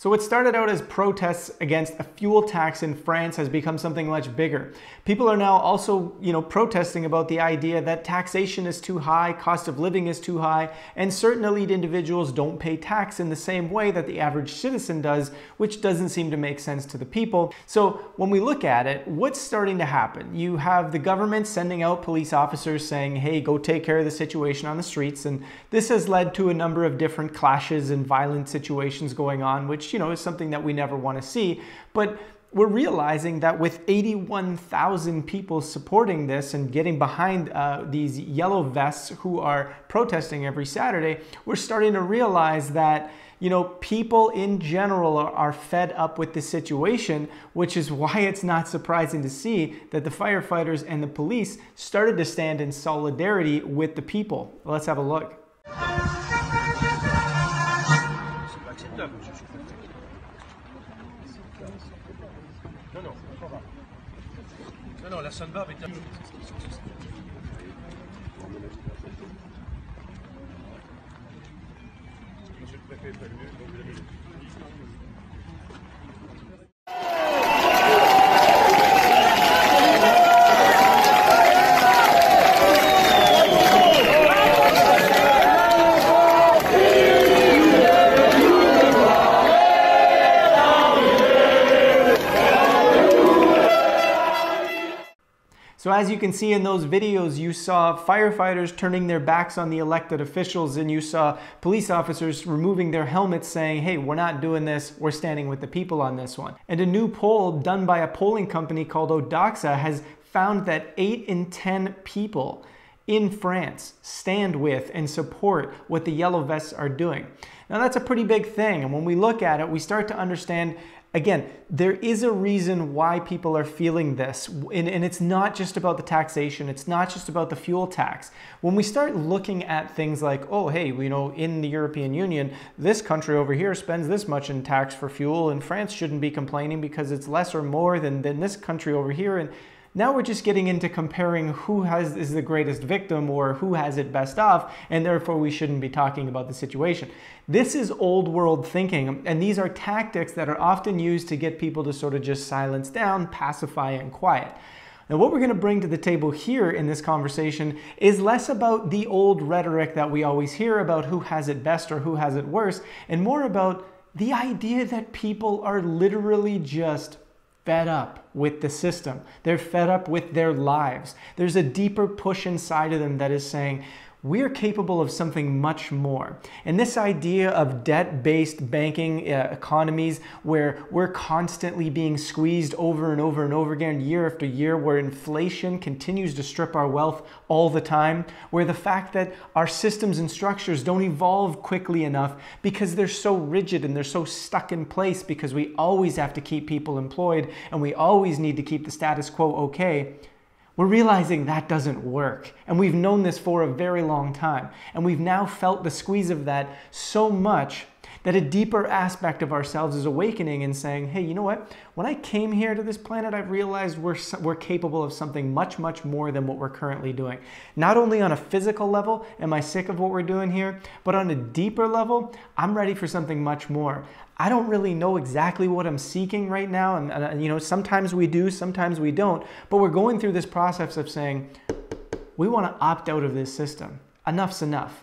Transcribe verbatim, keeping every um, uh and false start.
So what started out as protests against a fuel tax in France has become something much bigger. People are now also, you know, protesting about the idea that taxation is too high, cost of living is too high, and certain elite individuals don't pay tax in the same way that the average citizen does, which doesn't seem to make sense to the people. So when we look at it, what's starting to happen? You have the government sending out police officers saying, hey, go take care of the situation on the streets. And this has led to a number of different clashes and violent situations going on, which you know, is something that we never want to see. But we're realizing that with eighty-one thousand people supporting this and getting behind uh, these Yellow Vests who are protesting every Saturday, we're starting to realize that, you know, people in general are, are fed up with the situation, which is why it's not surprising to see that the firefighters and the police started to stand in solidarity with the people. Let's have a look. Non, non, ça va. Non, non, la sunbarb est terminée. Monsieur le préfet est prévenu, donc vous avez le public. So as you can see in those videos, you saw firefighters turning their backs on the elected officials, and you saw police officers removing their helmets saying, hey, we're not doing this, we're standing with the people on this one. And a new poll done by a polling company called Odoxa has found that eight in ten people in France stand with and support what the Yellow Vests are doing. Now that's a pretty big thing, and when we look at it, we start to understand, again, there is a reason why people are feeling this, and, and it's not just about the taxation, it's not just about the fuel tax. When we start looking at things like, oh, hey, you know, in the European Union, this country over here spends this much in tax for fuel, and France shouldn't be complaining because it's less or more than, than this country over here, and now we're just getting into comparing who has is the greatest victim or who has it best off, and therefore we shouldn't be talking about the situation. This is old world thinking, and these are tactics that are often used to get people to sort of just silence down, pacify, and quiet. Now what we're going to bring to the table here in this conversation is less about the old rhetoric that we always hear about who has it best or who has it worse, and more about the idea that people are literally just fed up with the system. They're fed up with their lives. There's a deeper push inside of them that is saying, we're capable of something much more. And this idea of debt-based banking uh, economies where we're constantly being squeezed over and over and over again, year after year, where inflation continues to strip our wealth all the time, where the fact that our systems and structures don't evolve quickly enough because they're so rigid and they're so stuck in place because we always have to keep people employed and we always need to keep the status quo okay. We're realizing that doesn't work, and we've known this for a very long time, and we've now felt the squeeze of that so much that a deeper aspect of ourselves is awakening and saying, hey, you know what? When I came here to this planet, I realized we're, we're capable of something much, much more than what we're currently doing. Not only on a physical level, am I sick of what we're doing here, but on a deeper level, I'm ready for something much more. I don't really know exactly what I'm seeking right now. And, and you know, sometimes we do, sometimes we don't, but we're going through this process of saying, we want to opt out of this system. Enough's enough.